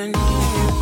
on your knees.